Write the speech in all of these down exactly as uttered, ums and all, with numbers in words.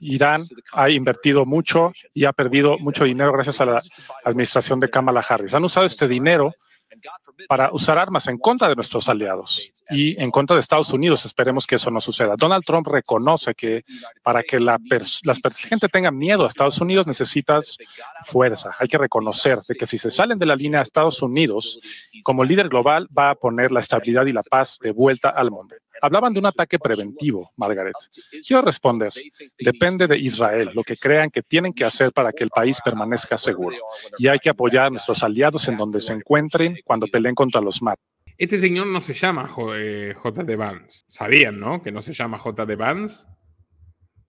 Irán ha invertido mucho y ha perdido mucho dinero gracias a la administración de Kamala Harris. Han usado este dinero para usar armas en contra de nuestros aliados y en contra de Estados Unidos. Esperemos que eso no suceda. Donald Trump reconoce que para que la, la gente tenga miedo a Estados Unidos necesitas fuerza. Hay que reconocer de que si se salen de la línea de Estados Unidos, como líder global, va a poner la estabilidad y la paz de vuelta al mundo. Hablaban de un ataque preventivo, Margaret. Quiero responder. Depende de Israel, lo que crean que tienen que hacer para que el país permanezca seguro. Y hay que apoyar a nuestros aliados en donde se encuentren cuando peleen contra los malos. Este señor no se llama J D. Vance. ¿Sabían, no? Que no se llama J D. Vance.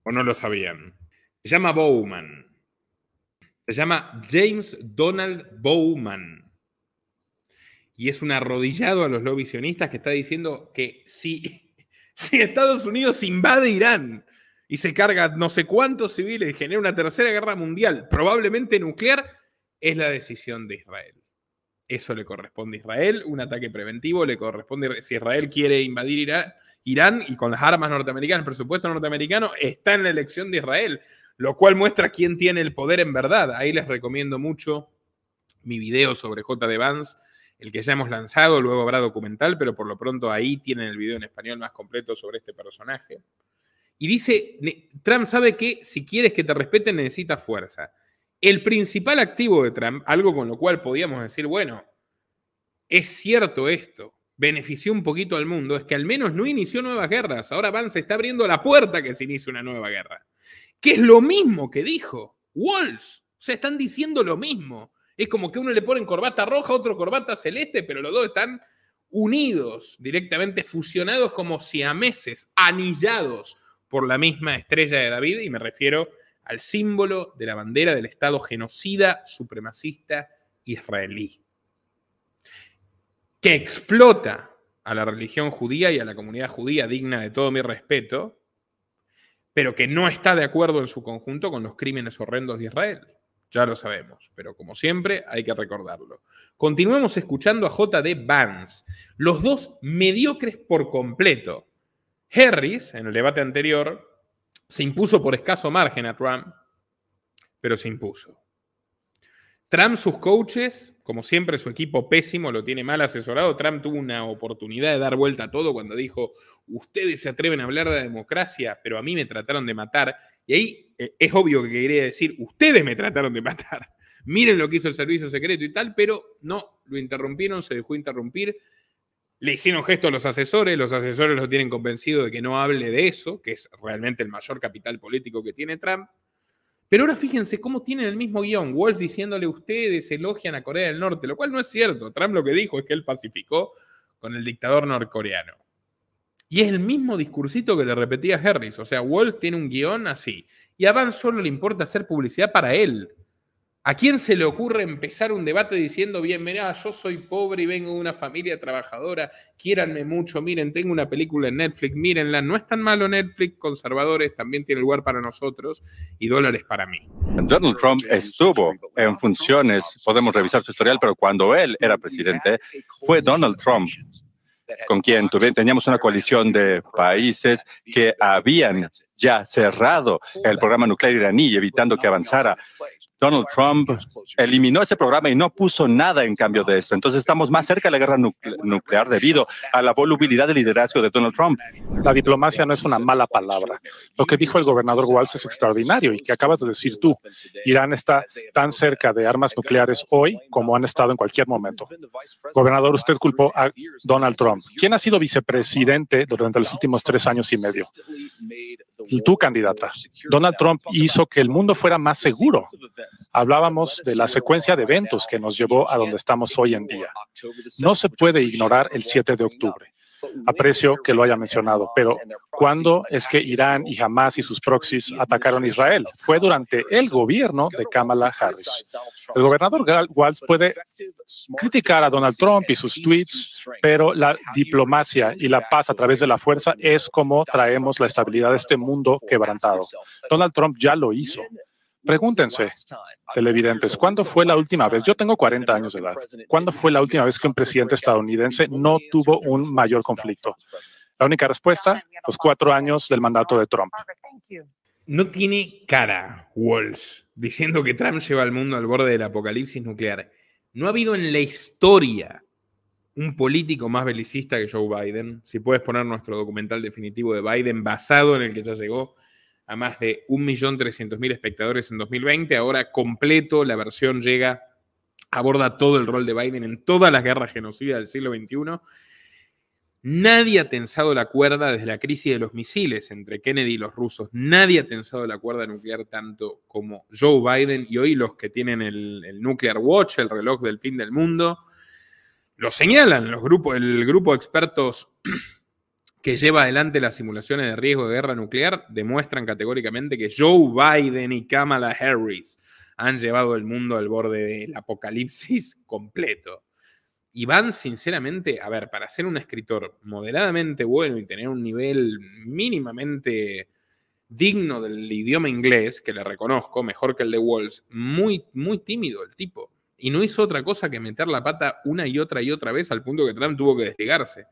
¿O no lo sabían? Se llama Bowman. Se llama James Donald Bowman. Y es un arrodillado a los lobbies sionistas que está diciendo que si, si Estados Unidos invade Irán y se carga no sé cuántos civiles y genera una tercera guerra mundial, probablemente nuclear, es la decisión de Israel. Eso le corresponde a Israel, un ataque preventivo le corresponde. Si Israel quiere invadir Irán y con las armas norteamericanas, el presupuesto norteamericano está en la elección de Israel, lo cual muestra quién tiene el poder en verdad. Ahí les recomiendo mucho mi video sobre J D. Vance, el que ya hemos lanzado, luego habrá documental, pero por lo pronto ahí tienen el video en español más completo sobre este personaje. Y dice, Trump sabe que si quieres que te respeten necesitas fuerza. El principal activo de Trump, algo con lo cual podíamos decir, bueno, es cierto esto, benefició un poquito al mundo, es que al menos no inició nuevas guerras. Ahora Vance está abriendo la puerta que se inicie una nueva guerra. Que es lo mismo que dijo Walz. O sea, están diciendo lo mismo. Es como que uno le ponen corbata roja, otro corbata celeste, pero los dos están unidos, directamente fusionados como siameses, anillados por la misma estrella de David, y me refiero al símbolo de la bandera del Estado genocida supremacista israelí, que explota a la religión judía y a la comunidad judía digna de todo mi respeto, pero que no está de acuerdo en su conjunto con los crímenes horrendos de Israel. Ya lo sabemos, pero como siempre hay que recordarlo. Continuemos escuchando a J D. Vance. Los dos mediocres por completo. Harris, en el debate anterior, se impuso por escaso margen a Trump, pero se impuso. Trump, sus coaches, como siempre su equipo pésimo, lo tiene mal asesorado. Trump tuvo una oportunidad de dar vuelta a todo cuando dijo, ustedes se atreven a hablar de la democracia, pero a mí me trataron de matar. Y ahí es obvio que quería decir, ustedes me trataron de matar. Miren lo que hizo el servicio secreto y tal, pero no, lo interrumpieron, se dejó interrumpir. Le hicieron gesto a los asesores, los asesores lo tienen convencido de que no hable de eso, que es realmente el mayor capital político que tiene Trump. Pero ahora fíjense cómo tienen el mismo guión. Wolf diciéndole, ustedes elogian a Corea del Norte, lo cual no es cierto. Trump lo que dijo es que él pacificó con el dictador norcoreano. Y es el mismo discursito que le repetía Harris. O sea, Wolf tiene un guión así. Y a Vance solo le importa hacer publicidad para él. ¿A quién se le ocurre empezar un debate diciendo, bien, mirá, yo soy pobre y vengo de una familia trabajadora, quiéranme mucho, miren, tengo una película en Netflix, mírenla, no es tan malo Netflix, conservadores, también tiene lugar para nosotros y dólares para mí. Donald Trump estuvo en funciones, podemos revisar su historial, pero cuando él era presidente, fue Donald Trump con quien teníamos una coalición de países que habían ya cerrado el programa nuclear iraní, evitando que avanzara. Donald Trump eliminó ese programa y no puso nada en cambio de esto. Entonces estamos más cerca de la guerra nucle- nuclear debido a la volubilidad del liderazgo de Donald Trump. La diplomacia no es una mala palabra. Lo que dijo el gobernador Walz es extraordinario y que acabas de decir tú. Irán está tan cerca de armas nucleares hoy como han estado en cualquier momento. Gobernador, usted culpó a Donald Trump. ¿Quién ha sido vicepresidente durante los últimos tres años y medio? Tu candidata. Donald Trump hizo que el mundo fuera más seguro. Hablábamos de la secuencia de eventos que nos llevó a donde estamos hoy en día. No se puede ignorar el siete de octubre. Aprecio que lo haya mencionado, pero ¿cuándo es que Irán y Hamás y sus proxies atacaron a Israel? Fue durante el gobierno de Kamala Harris. El gobernador Walz puede criticar a Donald Trump y sus tweets, pero la diplomacia y la paz a través de la fuerza es como traemos la estabilidad de este mundo quebrantado. Donald Trump ya lo hizo. Pregúntense, televidentes, ¿cuándo fue la última vez? Yo tengo cuarenta años de edad. ¿Cuándo fue la última vez que un presidente estadounidense no tuvo un mayor conflicto? La única respuesta, los cuatro años del mandato de Trump. No tiene cara, Walz, diciendo que Trump lleva al mundo al borde del apocalipsis nuclear. No ha habido en la historia un político más belicista que Joe Biden. Si puedes poner nuestro documental definitivo de Biden, basado en el que ya llegó a más de un millón trescientos mil espectadores en dos mil veinte. Ahora completo, la versión llega, aborda todo el rol de Biden en todas las guerras genocidas del siglo veintiuno. Nadie ha tensado la cuerda desde la crisis de los misiles entre Kennedy y los rusos. Nadie ha tensado la cuerda nuclear tanto como Joe Biden. Y hoy los que tienen el, el Nuclear Watch, el reloj del fin del mundo, lo señalan. Los grupos, el grupo de expertos que lleva adelante las simulaciones de riesgo de guerra nuclear demuestran categóricamente que Joe Biden y Kamala Harris han llevado el mundo al borde del apocalipsis completo. Y Vance, sinceramente, a ver, para ser un escritor moderadamente bueno y tener un nivel mínimamente digno del idioma inglés, que le reconozco, mejor que el de Walz, muy, muy tímido el tipo. Y no hizo otra cosa que meter la pata una y otra y otra vez al punto que Trump tuvo que desligarse.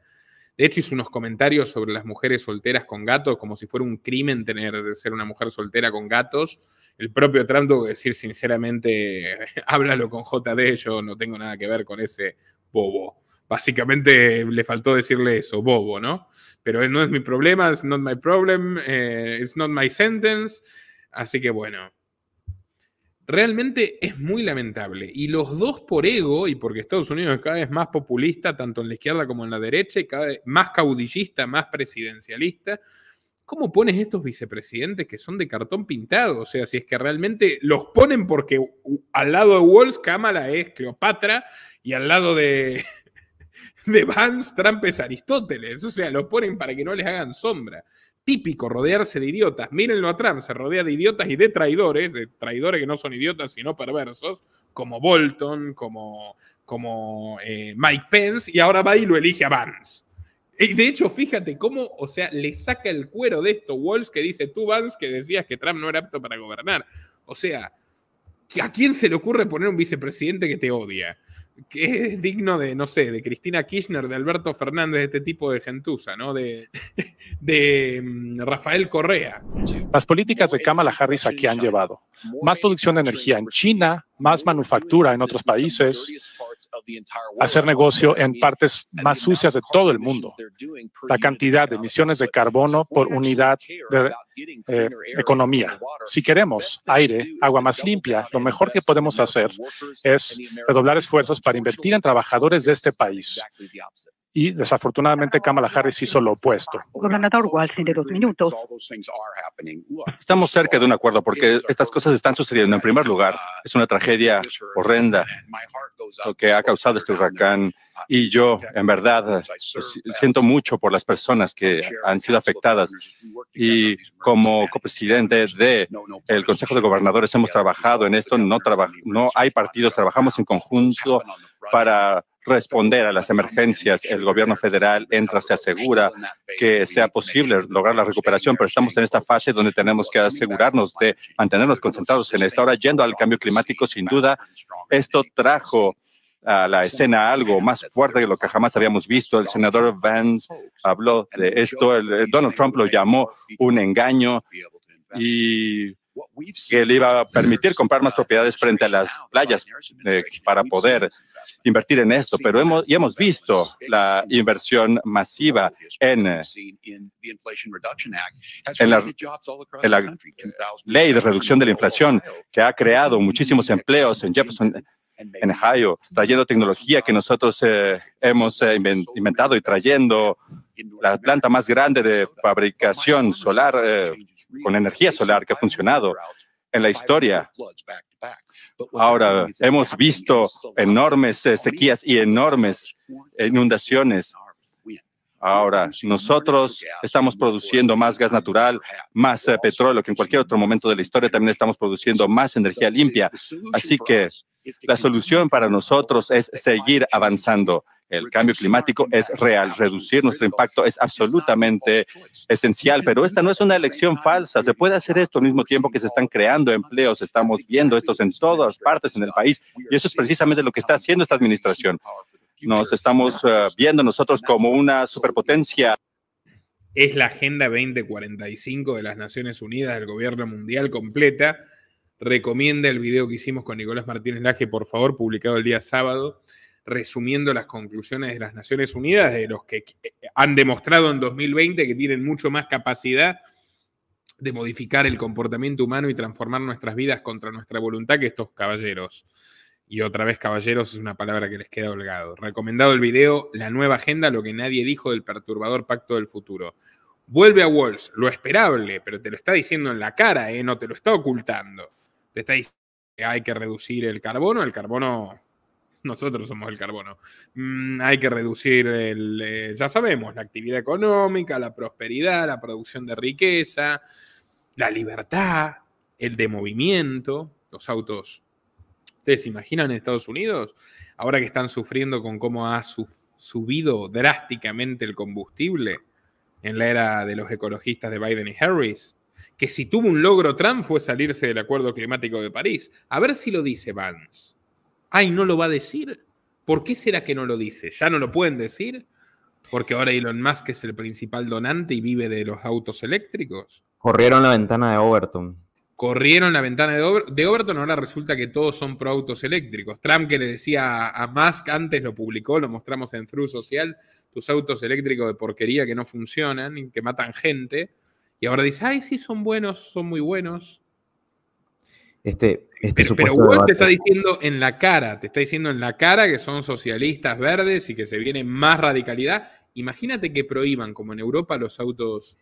De hecho, hizo unos comentarios sobre las mujeres solteras con gatos, como si fuera un crimen tener ser una mujer soltera con gatos. El propio Trump tuvo que decir, sinceramente, háblalo con J D, yo no tengo nada que ver con ese bobo. Básicamente le faltó decirle eso, bobo, ¿no? Pero no es mi problema, it's not my problem, eh, it's not my sentence. Así que bueno, realmente es muy lamentable. Y los dos por ego, y porque Estados Unidos es cada vez más populista, tanto en la izquierda como en la derecha, y cada vez más caudillista, más presidencialista. ¿Cómo pones estos vicepresidentes que son de cartón pintado? O sea, si es que realmente los ponen porque al lado de Walz, Kamala es Cleopatra, y al lado de, de Vance, Trump es Aristóteles. O sea, los ponen para que no les hagan sombra. Típico, rodearse de idiotas. Mírenlo a Trump, se rodea de idiotas y de traidores, de traidores que no son idiotas sino perversos, como Bolton, como, como eh, Mike Pence, y ahora va y lo elige a Vance. Y de hecho, fíjate cómo, o sea, le saca el cuero de esto Walz, que dice, tú Vance, que decías que Trump no era apto para gobernar. O sea, ¿a quién se le ocurre poner un vicepresidente que te odia? Que es digno de, no sé, de Cristina Kirchner, de Alberto Fernández, de este tipo de gentuza, ¿no? De, de Rafael Correa. Las políticas de Kamala Harris aquí han llevado más producción de energía en China, más manufactura en otros países, hacer negocio en partes más sucias de todo el mundo. La cantidad de emisiones de carbono por unidad de eh, economía. Si queremos aire, agua más limpia, lo mejor que podemos hacer es redoblar esfuerzos para invertir en trabajadores de este país. Y desafortunadamente Kamala Harris hizo lo opuesto. Gobernador Walz, de dos minutos. Estamos cerca de un acuerdo porque estas cosas están sucediendo. En primer lugar, es una tragedia horrenda lo que ha causado este huracán. Y yo, en verdad, siento mucho por las personas que han sido afectadas. Y como copresidente del Consejo de Gobernadores hemos trabajado en esto. No, traba, no hay partidos, trabajamos en conjunto para responder a las emergencias. El gobierno federal entra, se asegura que sea posible lograr la recuperación, pero estamos en esta fase donde tenemos que asegurarnos de mantenernos concentrados en esto. Ahora, yendo al cambio climático, sin duda, esto trajo a la escena algo más fuerte que lo que jamás habíamos visto. El senador Vance habló de esto. El Donald Trump lo llamó un engaño y que le iba a permitir comprar más propiedades frente a las playas eh, para poder invertir en esto. Pero hemos, y hemos visto la inversión masiva en, en, la, en la ley de reducción de la inflación, que ha creado muchísimos empleos en Jefferson, en Ohio, trayendo tecnología que nosotros eh, hemos eh, inventado y trayendo la planta más grande de fabricación solar eh, con energía solar que ha funcionado en la historia. Ahora, hemos visto enormes sequías y enormes inundaciones. Ahora, nosotros estamos produciendo más gas natural, más eh, petróleo que en cualquier otro momento de la historia. También estamos produciendo más energía limpia. Así que la solución para nosotros es seguir avanzando. El cambio climático es real. Reducir nuestro impacto es absolutamente esencial, pero esta no es una elección falsa. Se puede hacer esto al mismo tiempo que se están creando empleos. Estamos viendo estos en todas partes en el país y eso es precisamente lo que está haciendo esta administración. Nos estamos uh, viendo nosotros como una superpotencia. es la Agenda veinte cuarenta y cinco de las Naciones Unidas, del Gobierno Mundial completa. Recomienda el video que hicimos con Nicolás Martínez Laje, por favor, publicado el día sábado, resumiendo las conclusiones de las Naciones Unidas, de los que han demostrado en dos mil veinte que tienen mucho más capacidad de modificar el comportamiento humano y transformar nuestras vidas contra nuestra voluntad que estos caballeros. Y otra vez, caballeros es una palabra que les queda holgado. Recomendado el video, la nueva agenda, lo que nadie dijo del perturbador pacto del futuro. Vuelve a Walz, lo esperable, pero te lo está diciendo en la cara, ¿eh? No te lo está ocultando. Te está diciendo que hay que reducir el carbono, el carbono... Nosotros somos el carbono. Mm, hay que reducir, el, eh, ya sabemos, la actividad económica, la prosperidad, la producción de riqueza, la libertad, el de movimiento, los autos. ¿Ustedes se imaginan en Estados Unidos? Ahora que están sufriendo con cómo ha su- subido drásticamente el combustible en la era de los ecologistas de Biden y Harris, que si tuvo un logro Trump fue salirse del Acuerdo Climático de París. A ver si lo dice Vance. Ay, ¿no lo va a decir? ¿Por qué será que no lo dice? ¿Ya no lo pueden decir? ¿Porque ahora Elon Musk es el principal donante y vive de los autos eléctricos? Corrieron la ventana de Overton. Corrieron la ventana de, Over- de Overton, ahora resulta que todos son pro autos eléctricos. Trump, que le decía a, a Musk, antes lo publicó, lo mostramos en Thru Social, tus autos eléctricos de porquería que no funcionan y que matan gente. Y ahora dice, ay, sí, son buenos, son muy buenos. Este, este pero pero Wolf te está diciendo en la cara, te está diciendo en la cara que son socialistas verdes y que se viene más radicalidad. Imagínate que prohíban, como en Europa, los autos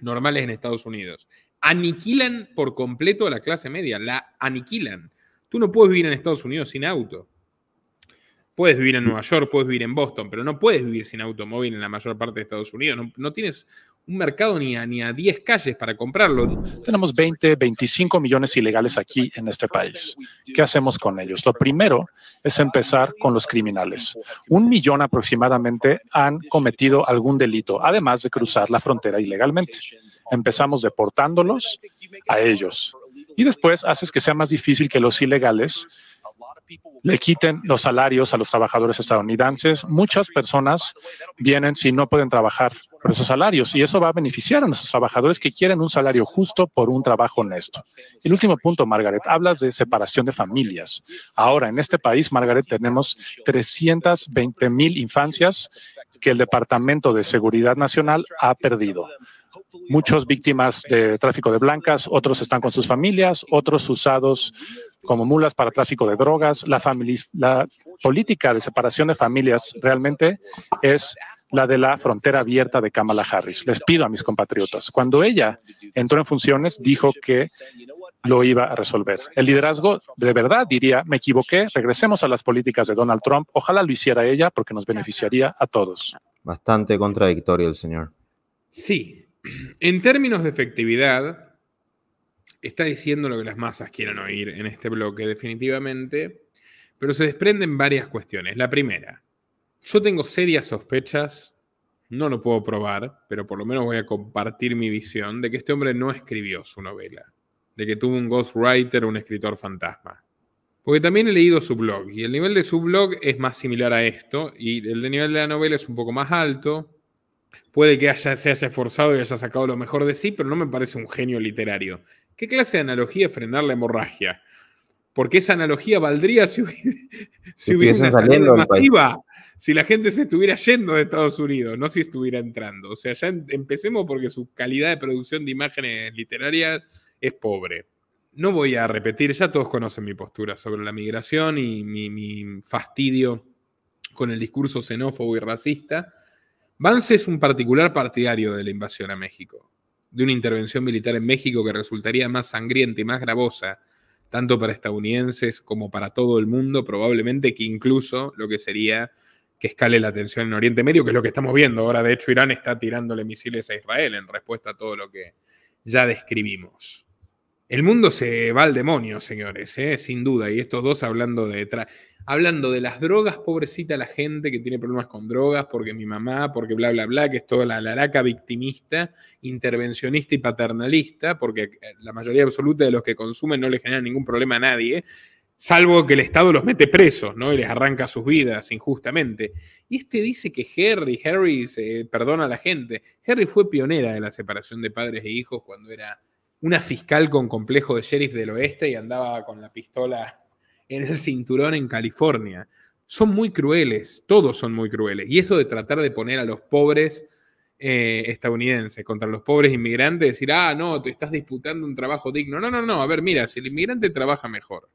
normales en Estados Unidos. Aniquilan por completo a la clase media, la aniquilan. Tú no puedes vivir en Estados Unidos sin auto. Puedes vivir en Nueva York, puedes vivir en Boston, pero no puedes vivir sin automóvil en la mayor parte de Estados Unidos. No, no tienes... un mercado ni a, ni a diez calles para comprarlo. Tenemos veinte, veinticinco millones ilegales aquí en este país. ¿Qué hacemos con ellos? Lo primero es empezar con los criminales. Un millón aproximadamente han cometido algún delito, además de cruzar la frontera ilegalmente. Empezamos deportándolos a ellos. Y después haces que sea más difícil que los ilegales le quiten los salarios a los trabajadores estadounidenses. Muchas personas vienen si no pueden trabajar por esos salarios y eso va a beneficiar a nuestros trabajadores que quieren un salario justo por un trabajo honesto. El último punto, Margaret, hablas de separación de familias. Ahora, en este país, Margaret, tenemos trescientas veinte mil infancias que el Departamento de Seguridad Nacional ha perdido. Muchos víctimas de tráfico de blancas, otros están con sus familias, otros usados como mulas para tráfico de drogas. La, famili- la política de separación de familias realmente es la de la frontera abierta de Kamala Harris. Les pido a mis compatriotas, cuando ella entró en funciones, dijo que lo iba a resolver. El liderazgo de verdad diría, me equivoqué, regresemos a las políticas de Donald Trump. Ojalá lo hiciera ella porque nos beneficiaría a todos. Bastante contradictorio el señor. Sí. En términos de efectividad, está diciendo lo que las masas quieren oír en este bloque, definitivamente, pero se desprenden varias cuestiones. La primera, yo tengo serias sospechas, no lo puedo probar, pero por lo menos voy a compartir mi visión de que este hombre no escribió su novela, de que tuvo un ghostwriter o un escritor fantasma. Porque también he leído su blog, y el nivel de su blog es más similar a esto, y el nivel de la novela es un poco más alto. Puede que haya, se haya esforzado y haya sacado lo mejor de sí, pero no me parece un genio literario. ¿Qué clase de analogía es frenar la hemorragia? Porque esa analogía valdría si hubiera, si hubiera una salida masiva, si la gente se estuviera yendo de Estados Unidos, no si estuviera entrando. O sea, ya empecemos porque su calidad de producción de imágenes literarias es pobre. No voy a repetir, ya todos conocen mi postura sobre la migración y mi, mi fastidio con el discurso xenófobo y racista. Vance es un particular partidario de la invasión a México, de una intervención militar en México que resultaría más sangrienta y más gravosa, tanto para estadounidenses como para todo el mundo, probablemente que incluso lo que sería que escale la tensión en Oriente Medio, que es lo que estamos viendo ahora. De hecho, Irán está tirándole misiles a Israel en respuesta a todo lo que ya describimos. El mundo se va al demonio, señores, ¿eh? Sin duda. Y estos dos hablando de... Tra- Hablando de las drogas, pobrecita la gente que tiene problemas con drogas, porque mi mamá, porque bla, bla, bla, que es toda la laraca victimista, intervencionista y paternalista, porque la mayoría absoluta de los que consumen no le generan ningún problema a nadie. Salvo que el Estado los mete presos, ¿no? Y les arranca sus vidas injustamente. Y este dice que Harry, Harry se perdona a la gente. Harry fue pionera de la separación de padres e hijos cuando era una fiscal con complejo de sheriff del oeste y andaba con la pistola en el cinturón en California. Son muy crueles, todos son muy crueles. Y eso de tratar de poner a los pobres eh, estadounidenses contra los pobres inmigrantes, decir, ah, no, te estás disputando un trabajo digno. No, no, no, a ver, mira, si el inmigrante trabaja mejor,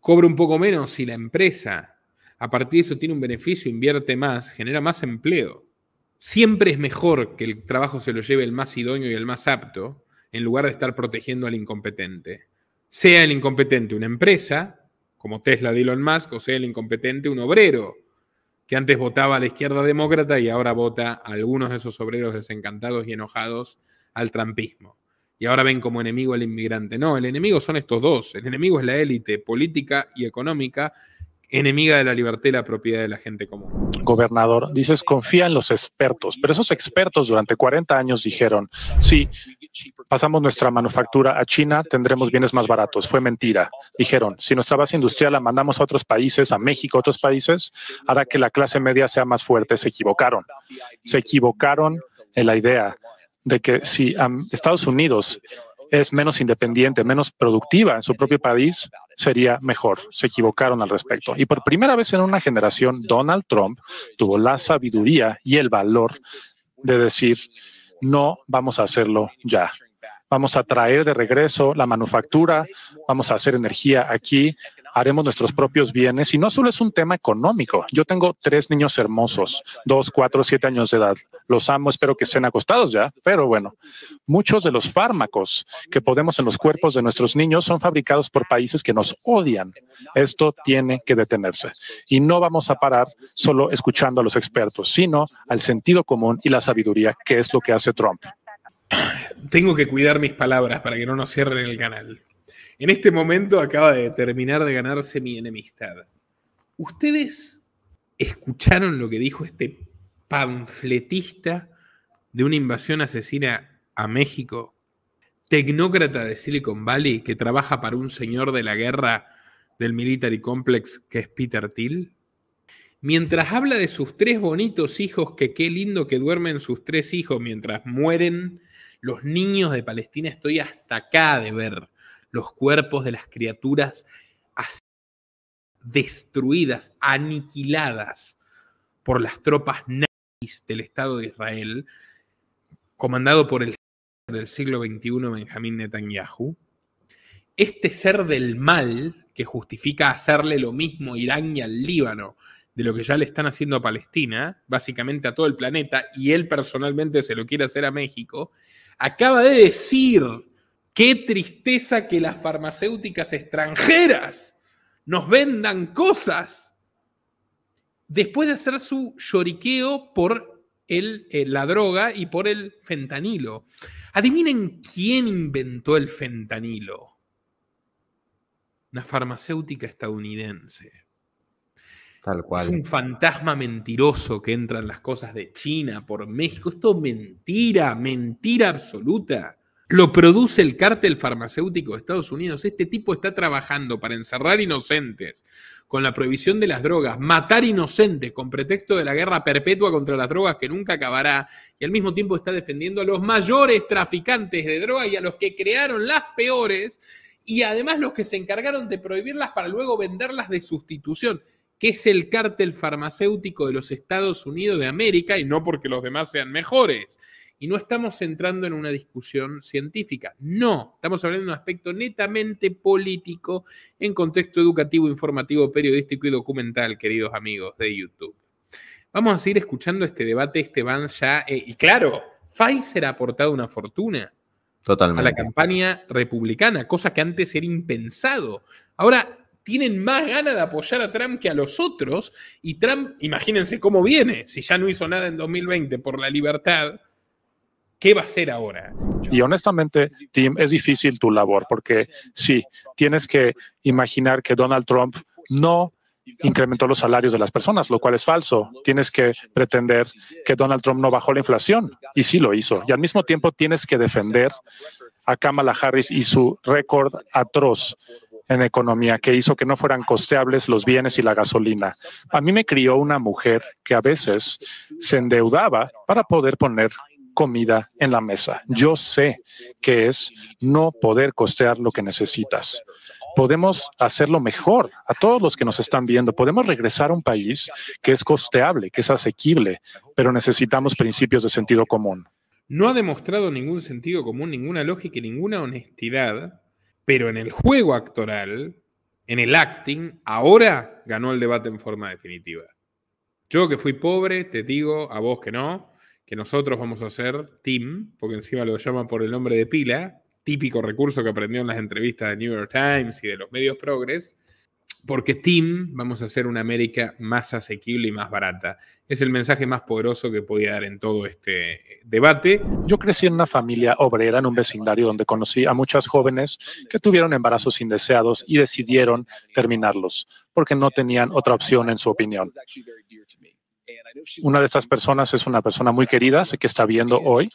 cobra un poco menos, si la empresa a partir de eso tiene un beneficio, invierte más, genera más empleo. Siempre es mejor que el trabajo se lo lleve el más idóneo y el más apto, en lugar de estar protegiendo al incompetente. Sea el incompetente una empresa, como Tesla de Elon Musk, o sea el incompetente un obrero, que antes votaba a la izquierda demócrata y ahora vota a algunos de esos obreros desencantados y enojados al trumpismo. Y ahora ven como enemigo al inmigrante. No, el enemigo son estos dos. El enemigo es la élite política y económica, enemiga de la libertad y la propiedad de la gente común. Gobernador, dices, confía en los expertos, pero esos expertos durante cuarenta años dijeron, sí, pasamos nuestra manufactura a China, tendremos bienes más baratos. Fue mentira. Dijeron, si nuestra base industrial la mandamos a otros países, a México, a otros países, hará que la clase media sea más fuerte. Se equivocaron. Se equivocaron en la idea de que si Estados Unidos es menos independiente, menos productiva en su propio país, sería mejor. Se equivocaron al respecto. Y por primera vez en una generación, Donald Trump tuvo la sabiduría y el valor de decir, no vamos a hacerlo ya. Vamos a traer de regreso la manufactura, vamos a hacer energía aquí, haremos nuestros propios bienes. Y no solo es un tema económico. Yo tengo tres niños hermosos, dos, cuatro, siete años de edad. Los amo, espero que estén acostados ya. Pero bueno, muchos de los fármacos que ponemos en los cuerpos de nuestros niños son fabricados por países que nos odian. Esto tiene que detenerse. Y no vamos a parar solo escuchando a los expertos, sino al sentido común y la sabiduría, que es lo que hace Trump. Tengo que cuidar mis palabras para que no nos cierren el canal. En este momento acaba de terminar de ganarse mi enemistad. ¿Ustedes escucharon lo que dijo este panfletista de una invasión asesina a México? Tecnócrata de Silicon Valley que trabaja para un señor de la guerra del military complex que es Peter Thiel. Mientras habla de sus tres bonitos hijos, que qué lindo que duermen sus tres hijos mientras mueren los niños de Palestina, estoy hasta acá de ver los cuerpos de las criaturas destruidas, aniquiladas por las tropas nazis del Estado de Israel, comandado por el del siglo veintiuno, Benjamín Netanyahu. Este ser del mal que justifica hacerle lo mismo a Irán y al Líbano de lo que ya le están haciendo a Palestina, básicamente a todo el planeta, y él personalmente se lo quiere hacer a México, acaba de decir, qué tristeza que las farmacéuticas extranjeras nos vendan cosas, después de hacer su lloriqueo por el, eh, la droga y por el fentanilo. Adivinen quién inventó el fentanilo. Una farmacéutica estadounidense. Tal cual. Es un fantasma mentiroso que entra en las cosas de China, por México. Esto es mentira, mentira absoluta. Lo produce el cártel farmacéutico de Estados Unidos. Este tipo está trabajando para encerrar inocentes con la prohibición de las drogas, matar inocentes con pretexto de la guerra perpetua contra las drogas que nunca acabará, y al mismo tiempo está defendiendo a los mayores traficantes de drogas y a los que crearon las peores, y además los que se encargaron de prohibirlas para luego venderlas de sustitución, que es el cártel farmacéutico de los Estados Unidos de América, y no porque los demás sean mejores. Y no estamos entrando en una discusión científica, no, estamos hablando de un aspecto netamente político en contexto educativo, informativo, periodístico y documental, queridos amigos de YouTube. Vamos a seguir escuchando este debate, este Vance ya, eh, y claro, Pfizer ha aportado una fortuna totalmente a la campaña republicana, cosa que antes era impensado. Ahora tienen más ganas de apoyar a Trump que a los otros, y Trump, imagínense cómo viene, si ya no hizo nada en dos mil veinte por la libertad, ¿qué va a hacer ahora? Y honestamente, Tim, es difícil tu labor, porque sí, tienes que imaginar que Donald Trump no incrementó los salarios de las personas, lo cual es falso. Tienes que pretender que Donald Trump no bajó la inflación, y sí lo hizo. Y al mismo tiempo tienes que defender a Kamala Harris y su récord atroz en economía que hizo que no fueran costeables los bienes y la gasolina. A mí me crió una mujer que a veces se endeudaba para poder poner comida en la mesa. Yo sé que es no poder costear lo que necesitas. Podemos hacerlo mejor a todos los que nos están viendo. Podemos regresar a un país que es costeable, que es asequible, pero necesitamos principios de sentido común. No ha demostrado ningún sentido común, ninguna lógica y ninguna honestidad, pero en el juego actoral, en el acting, ahora ganó el debate en forma definitiva. Yo que fui pobre, te digo, a vos que no, que nosotros vamos a ser Tim, porque encima lo llaman por el nombre de pila, típico recurso que aprendió en las entrevistas de New York Times y de los medios progres, porque Tim, vamos a hacer una América más asequible y más barata. Es el mensaje más poderoso que podía dar en todo este debate. Yo crecí en una familia obrera, en un vecindario donde conocí a muchas jóvenes que tuvieron embarazos indeseados y decidieron terminarlos porque no tenían otra opción en su opinión. Una de estas personas es una persona muy querida, sé que está viendo hoy.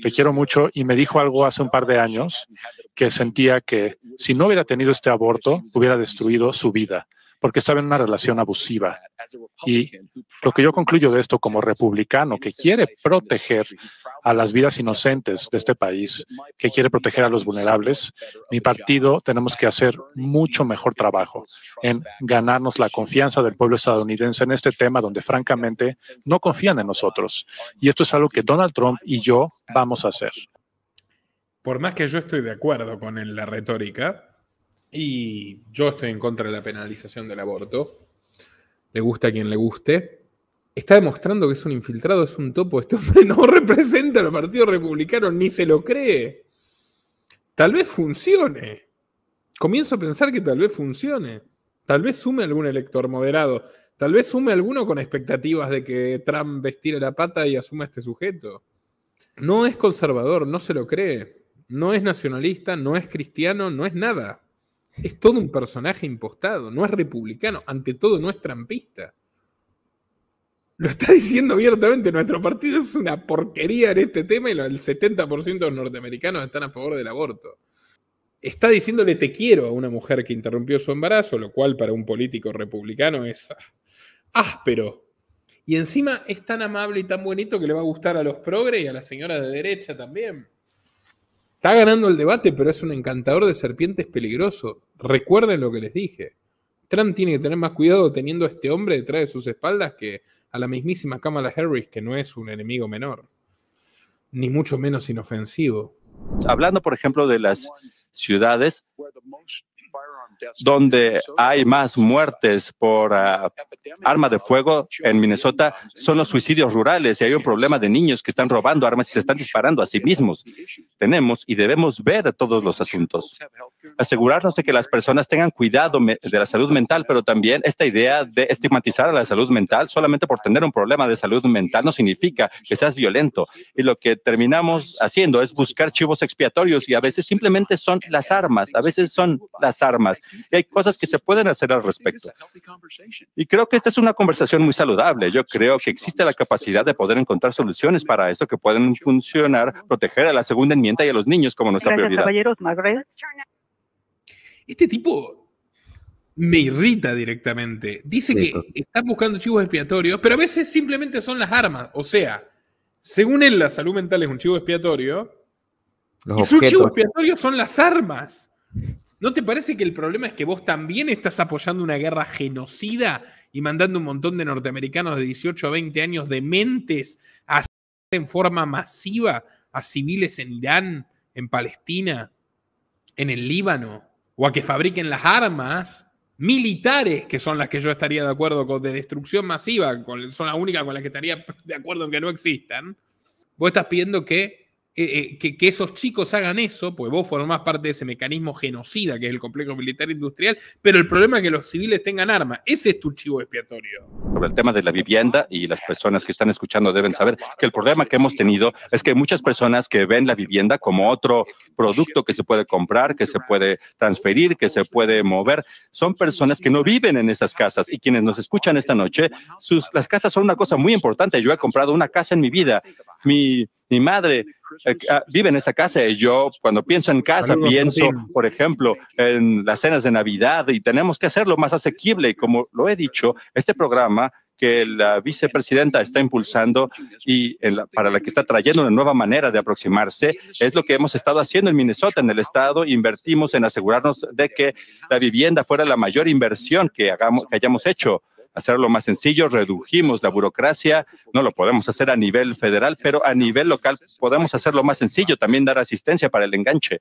Te quiero mucho y me dijo algo hace un par de años que sentía que si no hubiera tenido este aborto, hubiera destruido su vida porque estaba en una relación abusiva. Y lo que yo concluyo de esto como republicano que quiere proteger a las vidas inocentes de este país, que quiere proteger a los vulnerables, mi partido tenemos que hacer mucho mejor trabajo en ganarnos la confianza del pueblo estadounidense en este tema donde francamente no confían en nosotros. Y esto es algo que Donald Trump y yo vamos a hacer. Por más que yo estoy de acuerdo con la retórica, y yo estoy en contra de la penalización del aborto, le gusta a quien le guste, está demostrando que es un infiltrado, es un topo. Este hombre no representa al Partido Republicano, ni se lo cree. Tal vez funcione. Comienzo a pensar que tal vez funcione. Tal vez sume algún elector moderado. Tal vez sume alguno con expectativas de que Trump estire la pata y asuma a este sujeto. No es conservador, no se lo cree. No es nacionalista, no es cristiano, no es nada. Es todo un personaje impostado, no es republicano, ante todo no es trampista. Lo está diciendo abiertamente, nuestro partido es una porquería en este tema y el setenta por ciento de los norteamericanos están a favor del aborto. Está diciéndole te quiero a una mujer que interrumpió su embarazo, lo cual para un político republicano es áspero. Y encima es tan amable y tan bonito que le va a gustar a los progres y a las señoras de derecha también. Está ganando el debate, pero es un encantador de serpientes peligroso. Recuerden lo que les dije. Trump tiene que tener más cuidado teniendo a este hombre detrás de sus espaldas que a la mismísima Kamala Harris, que no es un enemigo menor. Ni mucho menos inofensivo. Hablando, por ejemplo, de las ciudades donde hay más muertes por uh, armas de fuego en Minnesota son los suicidios rurales y hay un problema de niños que están robando armas y se están disparando a sí mismos. Tenemos y debemos ver todos los asuntos. Asegurarnos de que las personas tengan cuidado de la salud mental, pero también esta idea de estigmatizar a la salud mental solamente por tener un problema de salud mental no significa que seas violento. Y lo que terminamos haciendo es buscar chivos expiatorios y a veces simplemente son las armas, a veces son las armas. Y hay cosas que se pueden hacer al respecto. Y creo que esta es una conversación muy saludable. Yo creo que existe la capacidad de poder encontrar soluciones para esto que pueden funcionar, proteger a la Segunda Enmienda y a los niños como nuestra prioridad. Gracias, caballeros. Margaret. Este tipo me irrita directamente. Dice que está buscando chivos expiatorios, pero a veces simplemente son las armas. O sea, según él, la salud mental es un chivo expiatorio. Los sus chivos expiatorios son las armas. ¿No te parece que el problema es que vos también estás apoyando una guerra genocida y mandando un montón de norteamericanos de dieciocho a veinte años dementes a hacer en forma masiva a civiles en Irán, en Palestina, en el Líbano, o a que fabriquen las armas militares, que son las que yo estaría de acuerdo con, de destrucción masiva, con, son las únicas con las que estaría de acuerdo en que no existan? Vos estás pidiendo que Eh, eh, que, que esos chicos hagan eso, pues vos formás parte de ese mecanismo genocida que es el complejo militar industrial, pero el problema es que los civiles tengan armas. Ese es tu chivo expiatorio. Sobre el tema de la vivienda, y las personas que están escuchando deben saber que el problema que hemos tenido es que muchas personas que ven la vivienda como otro producto que se puede comprar, que se puede transferir, que se puede mover, son personas que no viven en esas casas. Y quienes nos escuchan esta noche, sus, las casas son una cosa muy importante. Yo he comprado una casa en mi vida. Mi Mi madre eh, vive en esa casa y yo, cuando pienso en casa, Saludos, pienso, Martín. por ejemplo, en las cenas de Navidad, y tenemos que hacerlo más asequible. Y como lo he dicho, este programa que la vicepresidenta está impulsando y en la, para la que está trayendo una nueva manera de aproximarse, es lo que hemos estado haciendo en Minnesota. En el estado invertimos en asegurarnos de que la vivienda fuera la mayor inversión que, hagamos, que hayamos hecho. Hacerlo más sencillo, redujimos la burocracia, no lo podemos hacer a nivel federal, pero a nivel local podemos hacerlo más sencillo, también dar asistencia para el enganche.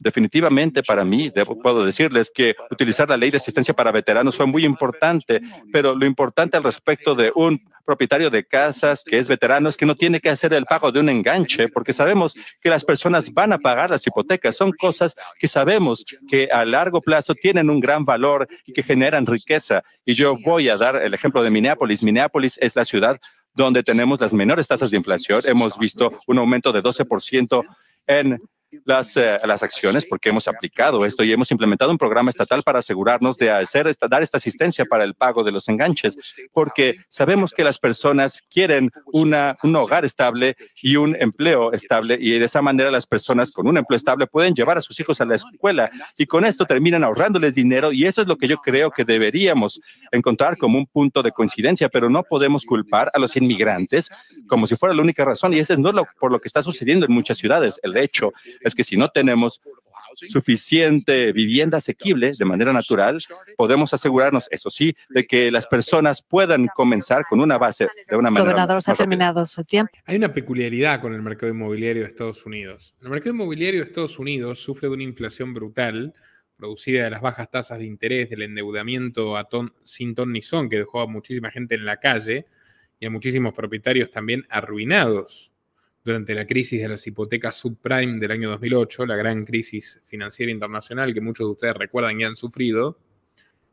Definitivamente para mí, debo, puedo decirles que utilizar la ley de asistencia para veteranos fue muy importante, pero lo importante al respecto de un propietario de casas que es veterano es que no tiene que hacer el pago de un enganche, porque sabemos que las personas van a pagar las hipotecas. Son cosas que sabemos que a largo plazo tienen un gran valor y que generan riqueza. Y yo voy a dar el ejemplo de Minneapolis. Minneapolis es la ciudad donde tenemos las menores tasas de inflación. Hemos visto un aumento de doce por ciento en Las, eh, las acciones, porque hemos aplicado esto y hemos implementado un programa estatal para asegurarnos de hacer esta, dar esta asistencia para el pago de los enganches, porque sabemos que las personas quieren una, un hogar estable y un empleo estable, y de esa manera las personas con un empleo estable pueden llevar a sus hijos a la escuela y con esto terminan ahorrándoles dinero, y eso es lo que yo creo que deberíamos encontrar como un punto de coincidencia, pero no podemos culpar a los inmigrantes como si fuera la única razón, y ese no es lo, por lo que está sucediendo en muchas ciudades. El hecho es que si no tenemos suficiente vivienda asequible de manera natural, podemos asegurarnos, eso sí, de que las personas puedan comenzar con una base de una manera. El gobernador se ha terminado su tiempo. Hay una peculiaridad con el mercado inmobiliario de Estados Unidos. El mercado inmobiliario de Estados Unidos sufre de una inflación brutal, producida de las bajas tasas de interés, del endeudamiento a ton, sin ton ni son, que dejó a muchísima gente en la calle y a muchísimos propietarios también arruinados. Durante la crisis de las hipotecas subprime del año dos mil ocho, la gran crisis financiera internacional que muchos de ustedes recuerdan y han sufrido,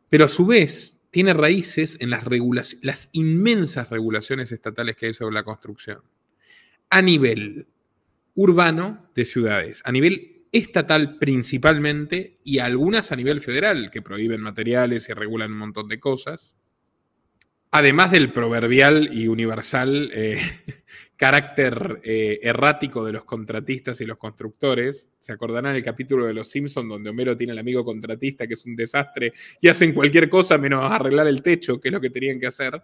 pero a su vez tiene raíces en las, regulac- las inmensas regulaciones estatales que hay sobre la construcción. A nivel urbano de ciudades, a nivel estatal principalmente, y algunas a nivel federal, que prohíben materiales y regulan un montón de cosas. Además del proverbial y universal eh, carácter eh, errático de los contratistas y los constructores. ¿Se acordarán el capítulo de Los Simpsons donde Homero tiene al amigo contratista que es un desastre y hacen cualquier cosa menos arreglar el techo, que es lo que tenían que hacer?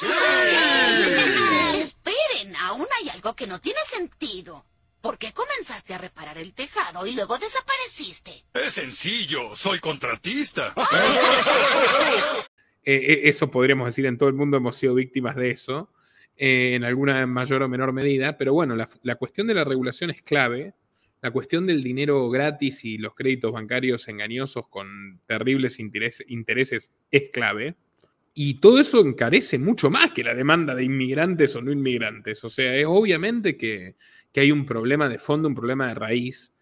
Ah, esperen, aún hay algo que no tiene sentido. ¿Por qué comenzaste a reparar el tejado y luego desapareciste? Es sencillo, soy contratista. Eh, eso podríamos decir, en todo el mundo hemos sido víctimas de eso, eh, en alguna mayor o menor medida, pero bueno, la, la cuestión de la regulación es clave, la cuestión del dinero gratis y los créditos bancarios engañosos con terribles interés, intereses es clave, y todo eso encarece mucho más que la demanda de inmigrantes o no inmigrantes. O sea, es obviamente que, que hay un problema de fondo, un problema de raíz.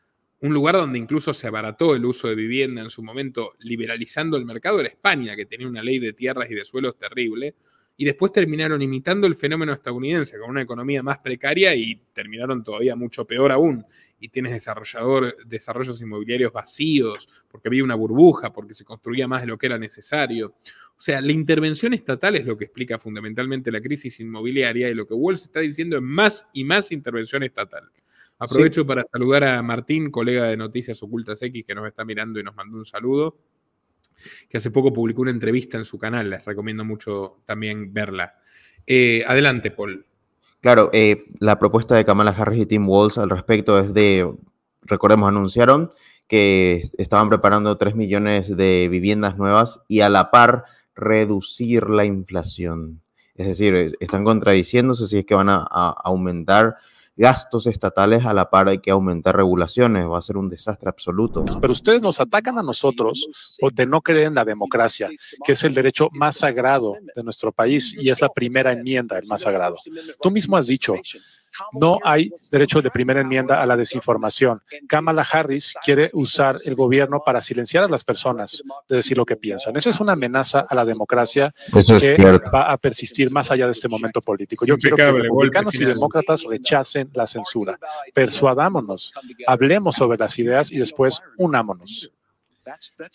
Un lugar donde incluso se abarató el uso de vivienda en su momento, liberalizando el mercado, era España, que tenía una ley de tierras y de suelos terrible, y después terminaron imitando el fenómeno estadounidense con una economía más precaria y terminaron todavía mucho peor aún. Y tienes desarrollador, desarrollos inmobiliarios vacíos, porque había una burbuja, porque se construía más de lo que era necesario. O sea, la intervención estatal es lo que explica fundamentalmente la crisis inmobiliaria, y lo que Wolf está diciendo es más y más intervención estatal. Aprovecho sí. para saludar a Martín, colega de Noticias Ocultas X, que nos está mirando y nos mandó un saludo, que hace poco publicó una entrevista en su canal. Les recomiendo mucho también verla. Eh, adelante, Paul. Claro, eh, la propuesta de Kamala Harris y Tim Walz al respecto es de, recordemos, anunciaron que estaban preparando tres millones de viviendas nuevas y a la par reducir la inflación. Es decir, están contradiciéndose si es que van a, a aumentar gastos estatales a la par hay que aumentar regulaciones. Va a ser un desastre absoluto. Pero ustedes nos atacan a nosotros porque no creen en la democracia, que es el derecho más sagrado de nuestro país, y es la primera enmienda, el más sagrado. Tú mismo has dicho, no hay derecho de primera enmienda a la desinformación. Kamala Harris quiere usar el gobierno para silenciar a las personas de decir lo que piensan. Esa es una amenaza a la democracia que va a persistir más allá de este momento político. Yo quiero que republicanos y demócratas rechacen la censura. Persuadámonos, hablemos sobre las ideas y después unámonos.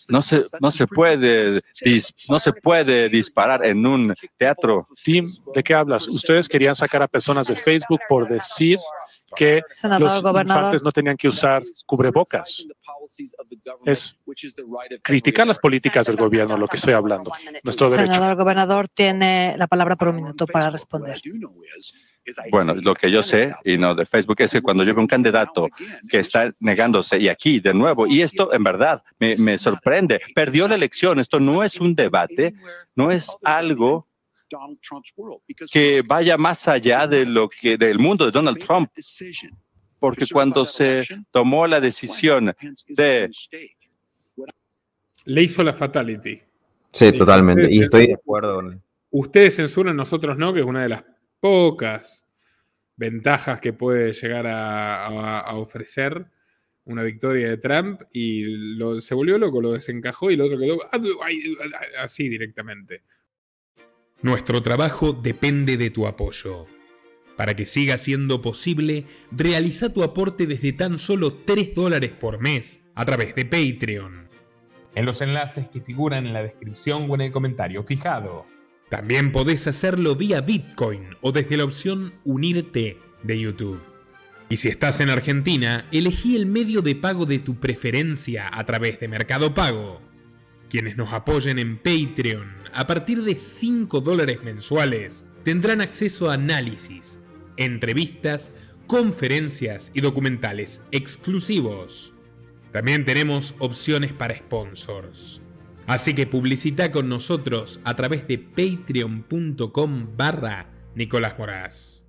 No se, no se puede dis, no se puede disparar en un teatro. Tim, ¿de qué hablas? Ustedes querían sacar a personas de Facebook por decir que Senador, los gobernador. infantes no tenían que usar cubrebocas. Es criticar las políticas del gobierno, lo que estoy hablando. Nuestro derecho. Senador gobernador tiene la palabra por un minuto para responder. Bueno, lo que yo sé, y no de Facebook, es que cuando yo veo un candidato que está negándose, y aquí de nuevo, y esto en verdad me, me sorprende, perdió la elección. Esto no es un debate, no es algo que vaya más allá de lo que del mundo de Donald Trump, porque cuando se tomó la decisión de... Le hizo la fatality. Sí, totalmente, y estoy de acuerdo. Ustedes censuran, nosotros no, que es una de las pocas ventajas que puede llegar a, a, a ofrecer una victoria de Trump, y lo, se volvió loco, lo desencajó y el otro quedó así directamente. Nuestro trabajo depende de tu apoyo. Para que siga siendo posible, realiza tu aporte desde tan solo tres dólares por mes a través de Patreon, en los enlaces que figuran en la descripción o en el comentario fijado. También podés hacerlo vía Bitcoin o desde la opción Unirte de YouTube. Y si estás en Argentina, elegí el medio de pago de tu preferencia a través de Mercado Pago. Quienes nos apoyen en Patreon a partir de cinco dólares mensuales tendrán acceso a análisis, entrevistas, conferencias y documentales exclusivos. También tenemos opciones para sponsors. Así que publicita con nosotros a través de patreon punto com barra Nicolás Moraz.